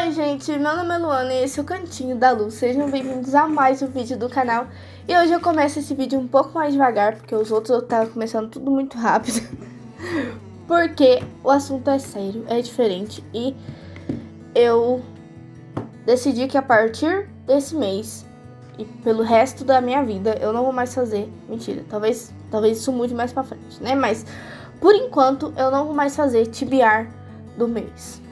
Oi gente, meu nome é Luana e esse é o Cantinho da Luz. Sejam bem-vindos a mais um vídeo do canal. E hoje eu começo esse vídeo um pouco mais devagar, porque os outros eu tava começando tudo muito rápido. Porque o assunto é sério, é diferente. E eu decidi que a partir desse mês e pelo resto da minha vida eu não vou mais fazer... Mentira, talvez isso mude mais pra frente, né? Mas por enquanto eu não vou mais fazer TBR do mês.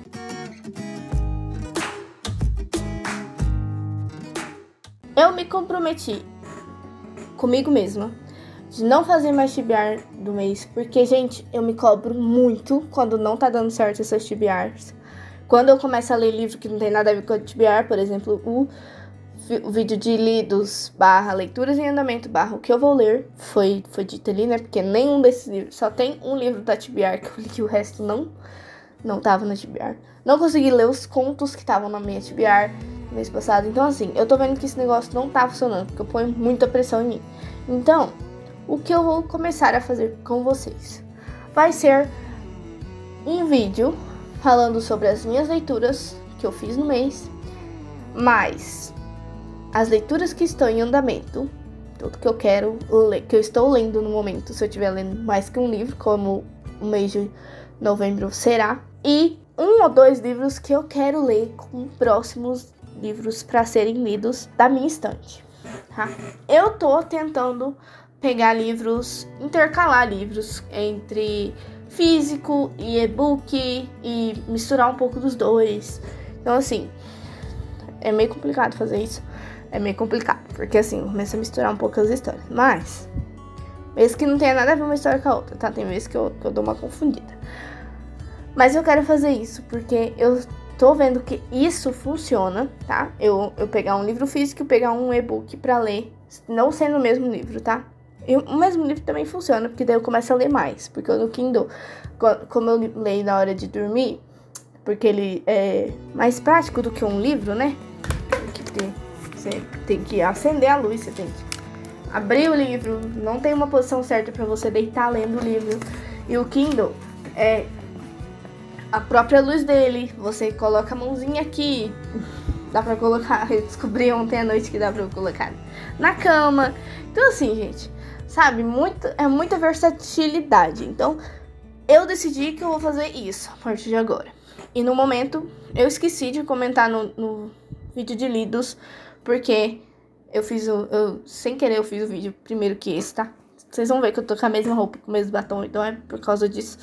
Eu me comprometi comigo mesma de não fazer mais TBR do mês, porque, gente, eu me cobro muito quando não tá dando certo essas TBRs. Quando eu começo a ler livro que não tem nada a ver com a TBR, por exemplo, o vídeo de lidos / leituras em andamento / o que eu vou ler foi dito ali, né? Porque nenhum desses livros, só tem um livro da TBR que eu li, que o resto não tava na TBR. Não consegui ler os contos que estavam na minha TBR mês passado. Então assim, eu tô vendo que esse negócio não tá funcionando, porque eu ponho muita pressão em mim. Então, o que eu vou começar a fazer com vocês vai ser um vídeo falando sobre as minhas leituras que eu fiz no mês, mais as leituras que estão em andamento, tudo que eu quero ler, que eu estou lendo no momento, se eu estiver lendo mais que um livro, como o mês de novembro será, e um ou dois livros que eu quero ler com próximos livros para serem lidos da minha estante, tá? Eu tô tentando pegar livros, intercalar livros entre físico e e-book e misturar um pouco dos dois. Então assim, é meio complicado fazer isso, é meio complicado, porque assim, começa a misturar um pouco as histórias, mas mesmo que não tenha nada a ver uma história com a outra, tá? Tem vezes que eu dou uma confundida, mas eu quero fazer isso porque eu tô vendo que isso funciona, tá? Eu pegar um livro físico e pegar um e-book pra ler, não sendo o mesmo livro, tá? E o mesmo livro também funciona, porque daí eu começo a ler mais. Porque no Kindle, como eu leio na hora de dormir, porque ele é mais prático do que um livro, né? Porque você tem que acender a luz, você tem que abrir o livro, não tem uma posição certa pra você deitar lendo o livro. E o Kindle é a própria luz dele, você coloca a mãozinha aqui, dá pra colocar, eu descobri ontem à noite que dá pra colocar na cama. Então assim, gente, sabe, é muita versatilidade. Então eu decidi que eu vou fazer isso a partir de agora. E no momento eu esqueci de comentar no vídeo de lidos, porque eu sem querer fiz o vídeo primeiro que esse, tá? Vocês vão ver que eu tô com a mesma roupa, com o mesmo batom, então é por causa disso.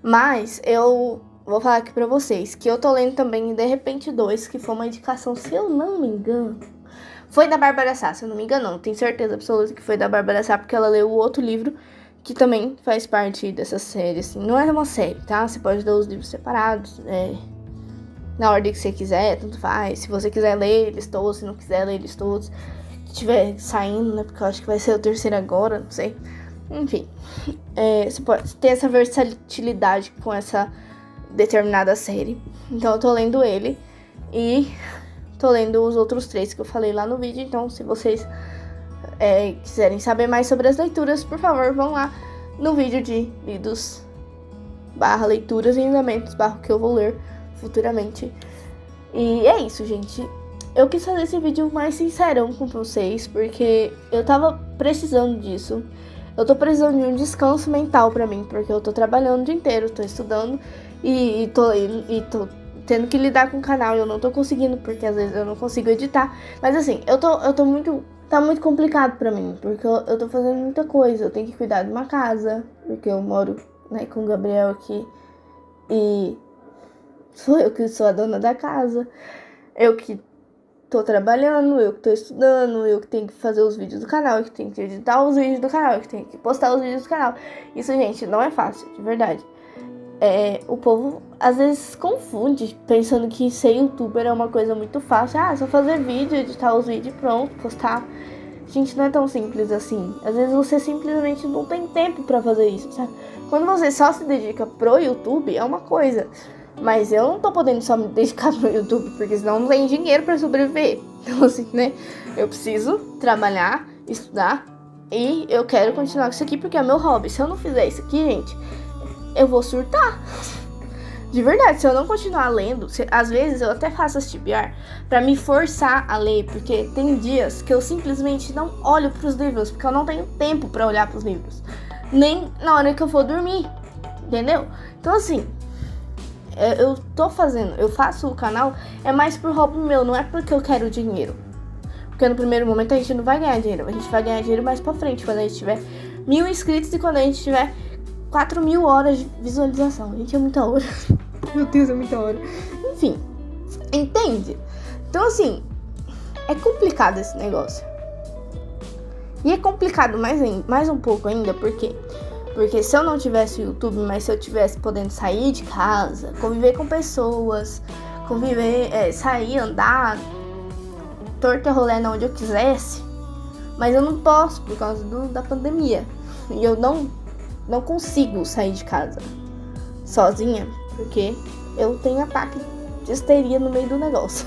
Mas eu vou falar aqui pra vocês que eu tô lendo também De Repente 2, que foi uma indicação, se eu não me engano, foi da Bárbara Sá, se eu não me engano, não, tenho certeza absoluta que foi da Bárbara Sá, porque ela leu o outro livro, que também faz parte dessa série, assim, não é uma série, tá? Você pode ler os livros separados, na ordem que você quiser, tanto faz, se você quiser ler eles todos, se não quiser ler eles todos, que tiver saindo, né, porque eu acho que vai ser o terceiro agora, não sei, enfim, você pode ter essa versatilidade com essa determinada série. Então eu tô lendo ele e tô lendo os outros três que eu falei lá no vídeo. Então se vocês quiserem saber mais sobre as leituras, por favor, vão lá no vídeo de lidos / leituras e andamentos / o que eu vou ler futuramente. E é isso, gente. Eu quis fazer esse vídeo mais sincerão com vocês, porque eu tava precisando disso. Eu tô precisando de um descanso mental pra mim, porque eu tô trabalhando o dia inteiro, tô estudando e tô tendo que lidar com o canal e eu não tô conseguindo, porque às vezes eu não consigo editar. Mas assim, eu tô muito... Tá muito complicado pra mim, porque eu tô fazendo muita coisa. Eu tenho que cuidar de uma casa, porque eu moro, né, com o Gabriel aqui. E sou eu que sou a dona da casa. Eu que tô trabalhando, eu que tô estudando, eu que tenho que fazer os vídeos do canal, eu que tenho que editar os vídeos do canal, eu que tenho que postar os vídeos do canal. Isso, gente, não é fácil, de verdade. O povo às vezes confunde, pensando que ser youtuber é uma coisa muito fácil. Ah, só fazer vídeo, editar os vídeos e pronto, postar. Gente, não é tão simples assim. Às vezes você simplesmente não tem tempo pra fazer isso, sabe? Quando você só se dedica pro YouTube, é uma coisa. Mas eu não tô podendo só me dedicar pro YouTube, porque senão não tem dinheiro pra sobreviver. Então assim, né? Eu preciso trabalhar, estudar, e eu quero continuar com isso aqui, porque é meu hobby. Se eu não fizer isso aqui, gente, eu vou surtar. De verdade, se eu não continuar lendo, às vezes eu até faço as TBR pra me forçar a ler, porque tem dias que eu simplesmente não olho pros livros, porque eu não tenho tempo pra olhar pros livros, nem na hora que eu for dormir, entendeu? Então assim, eu faço o canal, é mais por hobby meu, não é porque eu quero dinheiro. Porque no primeiro momento a gente não vai ganhar dinheiro, a gente vai ganhar dinheiro mais pra frente, quando a gente tiver 1000 inscritos e quando a gente tiver 4.000 horas de visualização. Gente, é muita hora. Meu Deus, é muita hora. Enfim, entende? Então, assim, é complicado esse negócio. E é complicado mais um pouco ainda, por quê? Porque se eu não tivesse o YouTube, mas se eu tivesse podendo sair de casa, conviver com pessoas, sair, andar, torta rolê onde eu quisesse, mas eu não posso por causa da pandemia. E eu não consigo sair de casa sozinha, porque eu tenho ataque de histeria no meio do negócio.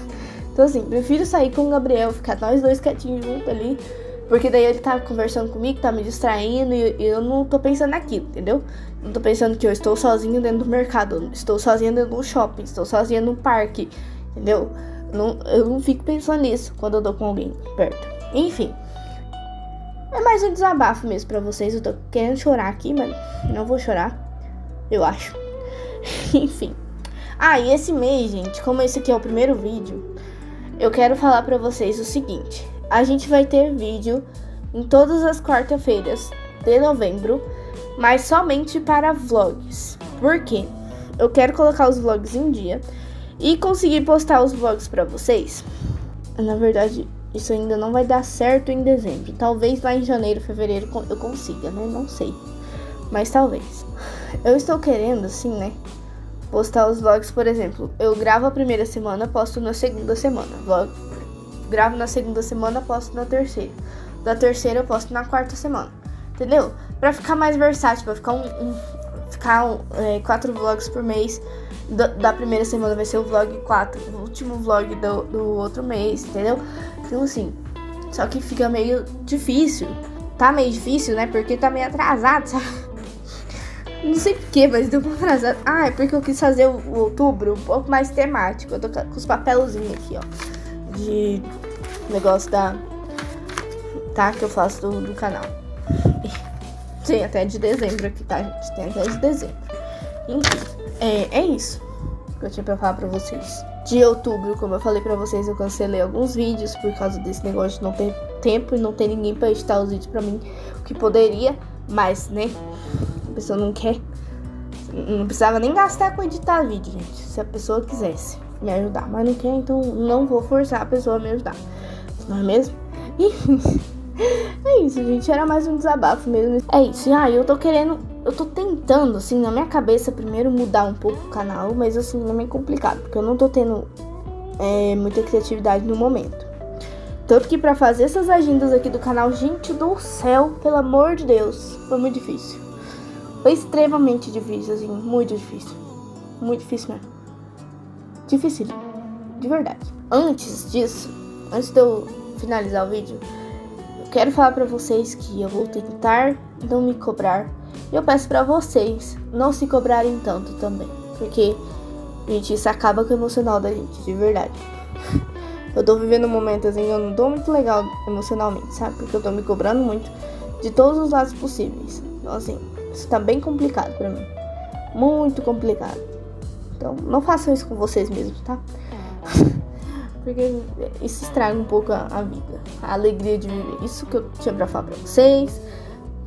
Então assim, prefiro sair com o Gabriel, ficar nós dois quietinhos juntos ali, porque daí ele tá conversando comigo, tá me distraindo, e eu não tô pensando naquilo, entendeu? Não tô pensando que eu estou sozinho dentro do mercado, estou sozinha dentro do shopping, estou sozinha no parque, entendeu? Eu não fico pensando nisso quando eu tô com alguém perto. Enfim, é mais um desabafo mesmo pra vocês. Eu tô querendo chorar aqui, mas não vou chorar, eu acho. Enfim. Ah, e esse mês, gente, como esse aqui é o primeiro vídeo, eu quero falar pra vocês o seguinte. A gente vai ter vídeo em todas as quarta-feiras de novembro, mas somente para vlogs. Por quê? Eu quero colocar os vlogs em dia e conseguir postar os vlogs pra vocês. Na verdade, isso ainda não vai dar certo em dezembro. Talvez lá em janeiro, fevereiro eu consiga, né? Não sei. Mas talvez. Eu estou querendo, assim, né? Postar os vlogs, por exemplo. Eu gravo a primeira semana, posto na segunda semana. Gravo na segunda semana, posto na terceira. Da terceira eu posto na quarta semana. Entendeu? Pra ficar mais versátil, pra ficar quatro vlogs por mês. Da primeira semana vai ser o vlog 4, o último vlog do outro mês, entendeu? Então assim, só que fica meio difícil. Tá meio difícil, né? Porque tá meio atrasado, sabe? Não sei porquê, mas deu um atrasado. Ah, é porque eu quis fazer o outubro um pouco mais temático. Eu tô com os papelzinhos aqui, ó, de negócio tá, que eu faço do canal. Tem até de dezembro aqui, tá, gente? Tem até de dezembro. Enfim. É isso que eu tinha pra falar pra vocês. De outubro, como eu falei pra vocês, eu cancelei alguns vídeos por causa desse negócio de não ter tempo e não ter ninguém pra editar os vídeos pra mim. O que poderia, mas, né, a pessoa não quer. Não precisava nem gastar com editar vídeo, gente, se a pessoa quisesse me ajudar. Mas não quer, então não vou forçar a pessoa a me ajudar, não é mesmo? É isso, gente, era mais um desabafo mesmo. É isso, e aí eu tô querendo... Eu tô tentando, assim, na minha cabeça, primeiro mudar um pouco o canal, mas assim, não é complicado, porque eu não tô tendo muita criatividade no momento. Tanto que pra fazer essas agendas aqui do canal, gente do céu, pelo amor de Deus, foi muito difícil. Foi extremamente difícil, assim, muito difícil. Muito difícil mesmo. Difícil, de verdade. Antes disso, antes de eu finalizar o vídeo, eu quero falar pra vocês que eu vou tentar não me cobrar. E eu peço pra vocês não se cobrarem tanto também, porque, gente, isso acaba com o emocional da gente, de verdade. Eu tô vivendo um momento assim, eu não tô muito legal emocionalmente, sabe? Porque eu tô me cobrando muito de todos os lados possíveis. Então, assim, isso tá bem complicado pra mim. Muito complicado. Então, não façam isso com vocês mesmos, tá? Porque isso estraga um pouco a vida, a alegria de viver. Isso que eu tinha pra falar pra vocês.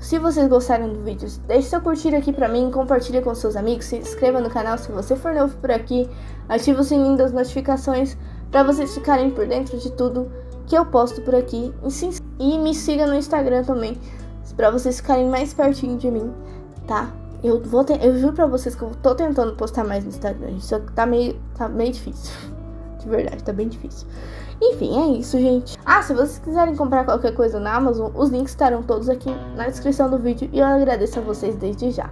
Se vocês gostaram do vídeo, deixe seu curtir aqui pra mim, compartilhe com seus amigos, se inscreva no canal se você for novo por aqui, ative o sininho das notificações pra vocês ficarem por dentro de tudo que eu posto por aqui. E me siga no Instagram também, pra vocês ficarem mais pertinho de mim, tá? Eu juro pra vocês que eu tô tentando postar mais no Instagram, só que tá meio difícil. De verdade, tá bem difícil. Enfim, é isso, gente. Ah, se vocês quiserem comprar qualquer coisa na Amazon, os links estarão todos aqui na descrição do vídeo e eu agradeço a vocês desde já.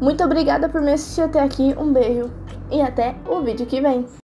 Muito obrigada por me assistir até aqui, um beijo e até o vídeo que vem.